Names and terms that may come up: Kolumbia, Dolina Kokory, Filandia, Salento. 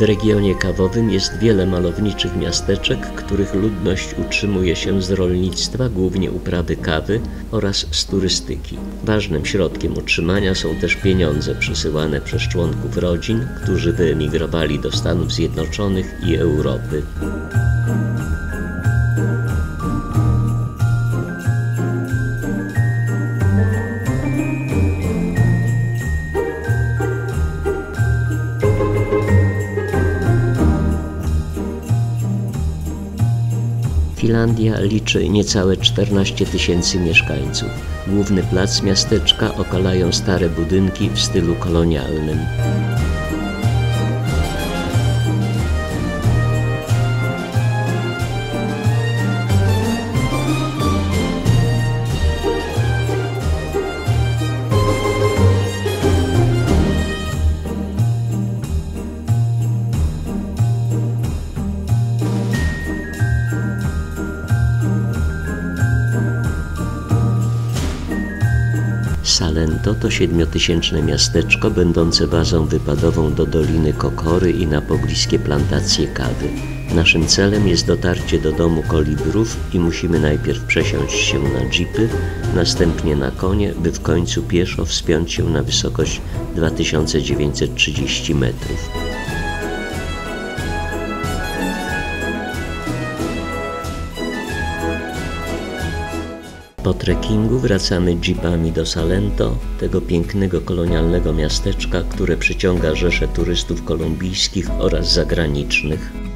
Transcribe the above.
W regionie kawowym jest wiele malowniczych miasteczek, których ludność utrzymuje się z rolnictwa, głównie uprawy kawy oraz z turystyki. Ważnym środkiem utrzymania są też pieniądze przesyłane przez członków rodzin, którzy wyemigrowali do Stanów Zjednoczonych i Europy. Filandia liczy niecałe 14 000 mieszkańców. Główny plac miasteczka okalają stare budynki w stylu kolonialnym. Salento to 7-tysięczne miasteczko będące bazą wypadową do Doliny Kokory i na pobliskie plantacje kawy. Naszym celem jest dotarcie do domu kolibrów i musimy najpierw przesiąść się na dżipy, następnie na konie, by w końcu pieszo wspiąć się na wysokość 2930 metrów. Po trekkingu wracamy jeepami do Salento, tego pięknego kolonialnego miasteczka, które przyciąga rzesze turystów kolumbijskich oraz zagranicznych.